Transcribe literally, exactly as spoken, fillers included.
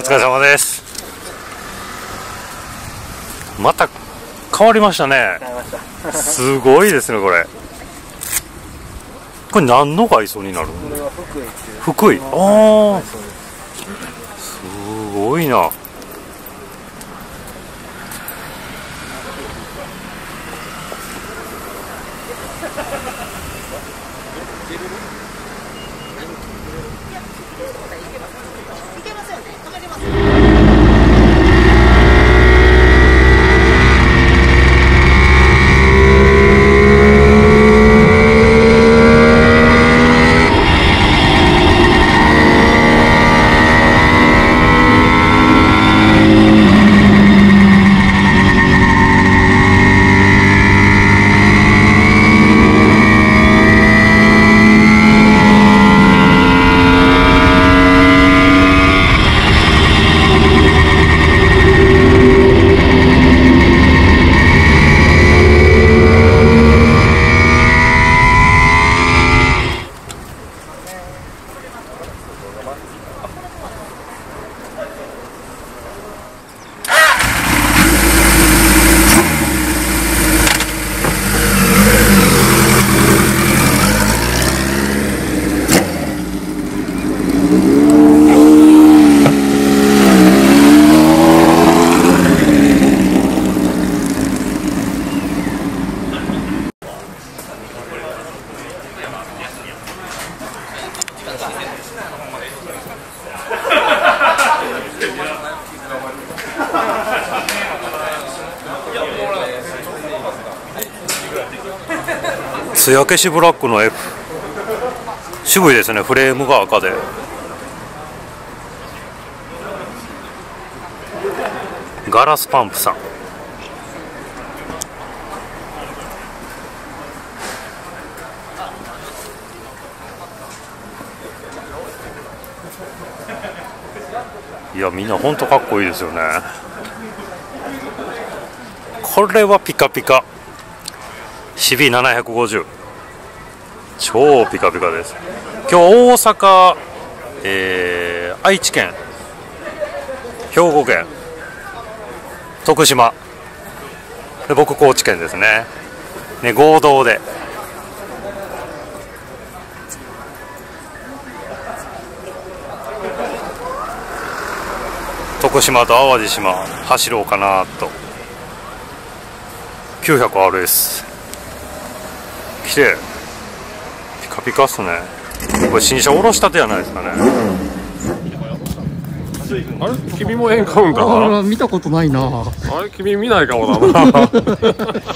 お疲れ様です。また変わりましたね。変わりましたすごいですね。これこれ何の外装になるの？これは福井っていう。福井、ああすごいな。つや消しブラックの F、 渋いですね。フレームが赤でガラスパンプさん、いやみんな本当かっこいいですよね。これはピカピカ、 シービーななひゃくごじゅう 超ピカピカです。今日大阪、えー、愛知県、兵庫県、徳島で、僕高知県ですね。ね、合同で徳島と淡路島走ろうかなと。 きゅうひゃくアールエス きれい、ピカピカっすね。これ新車おろしたてじゃないですかね。あれ君もエンカウンターかな、見たことないな。あれ君見ないかもだな